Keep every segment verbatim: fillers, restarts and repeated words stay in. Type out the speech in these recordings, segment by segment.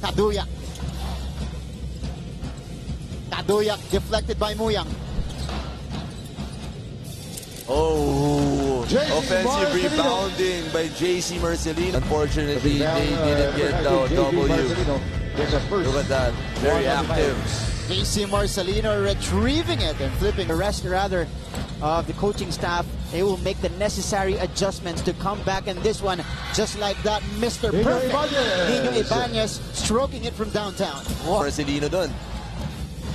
Taduyak. Taduyak deflected by Muyang. Oh, offensive rebounding by Jaycee Marcelino. Unfortunately, they didn't get the W. Look at that, very active. Jaycee Marcelino retrieving it and flipping. The rest, rather, of the coaching staff, they will make the necessary adjustments to come back in this one. Just like that, Mister Perfect, Nino Ibañez stroking it from downtown. Oh. Marcelino done.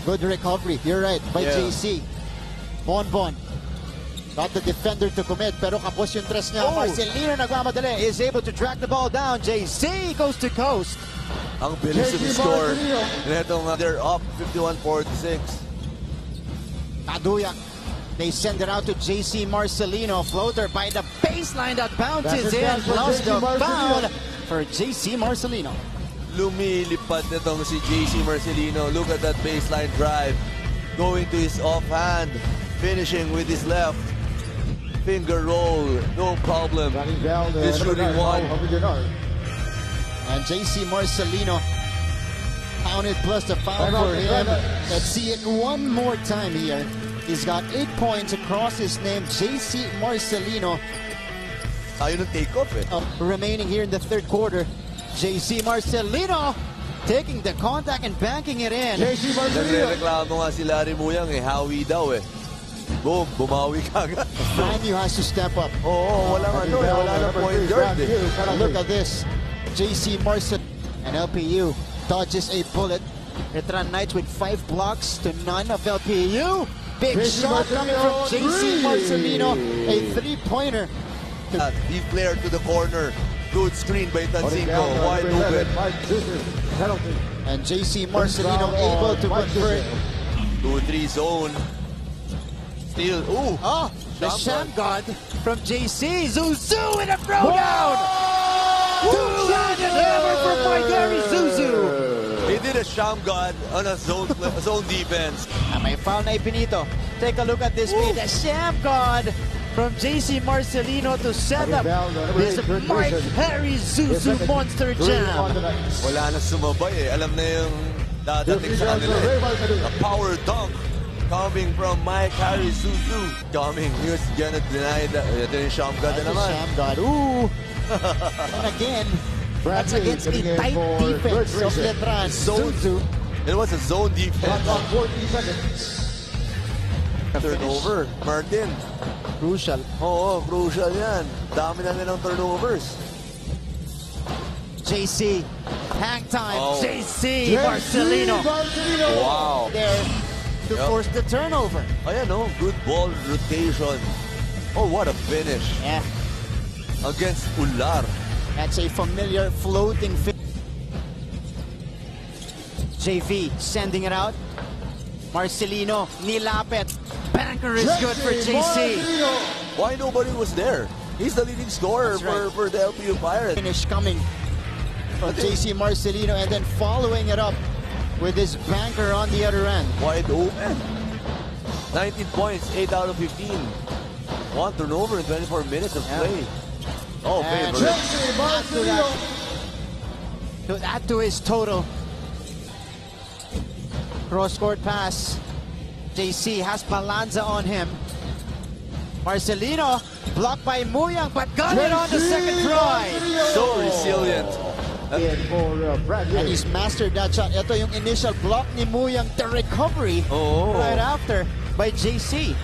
Good recovery, you're right, by yeah. Jaycee. Bonbon. Got the defender to commit, pero kapos yung tres niya. Oh. Marcelino nagmamadali, is able to track the ball down. Jaycee goes to coast. Ang bilis yung score. They're up fifty-one forty-six. Taduyak. They send it out to Jaycee Marcelino. Floater by the baseline that bounces in. Lost the foul for Jaycee Marcelino. Lumilipad nitong si Jaycee Marcelino. Look at that baseline drive. Going to his offhand. Finishing with his left. Finger roll, no problem. This shooting one. And Jaycee Marcelino counted plus the foul for him. Let's see it one more time here. He's got eight points across his name, Jaycee Marcelino. Ayun ang take off eh. Uh, remaining here in the third quarter, Jaycee Marcelino taking the contact and banking it in. Jaycee Marcelino. Nagreklamo nga si Larry Muyang eh, hawi daw eh. Boom, bumawi kagad. Manu has to step up. Oo, oh, oh, walang ano, wala na point guard eh. Look at this. Jaycee Marcelino and L P U dodges a bullet. Letran Knights with five blocks to none of L P U. Big shot coming from Jaycee Marcelino. A three-pointer. Uh, deep player to the corner. Good screen by Tanzinko. Wide open. And Jaycee Marcelino able to convert. two three zone. Still, ooh. Oh, the sham guard from Jaycee. Nzeusseu in a throwdown. Two-handed hammer for Harry Nzeusseu. He did a sham guard on a zone, a zone defense. And may foul na ipinito. Take a look at this play. The sham guard from Jaycee Marcelino to set up this Mike Harry Nzeusseu monster jam. Wala na sumabay eh. Alam na yung dadating sa kanila eh. A power dunk. Coming from Mike Harry Nzeusseu. Coming, he was gonna deny that. Then Shamgad naman. Shamgad, ooh. And again, that's against a tight defense of Letran Nzeusseu. It was a zone defense. Turnover, Martin. Crucial. Oh, crucial yan. Dami na nilang turnovers. Jaycee, hang time. Oh. Jaycee Marcelino. Marcelino. Wow. There. To yep. force the turnover. Oh yeah, no, good ball rotation. Oh, what a finish. Yeah. Against Ular. That's a familiar floating finish. J V sending it out. Marcelino, nilapit. Banker is Jesse good for Jaycee. Why nobody was there? He's the leading scorer right. for, for the L P U Pirates. Finish coming from Jaycee Marcelino and then following it up with his banker on the other end. Wide open. nineteen points, eight out of fifteen. One turnover in twenty-four minutes of yeah. play. Oh, and favorite. Add to, that, to add to his total. Cross-court pass. Jaycee has Balanza on him. Marcelino blocked by Muyang, but got Jaycee it on the second try. So resilient. For, uh, and he's mastered that shot. Ito yung initial block ni Muyang, the recovery oh. right after by Jaycee.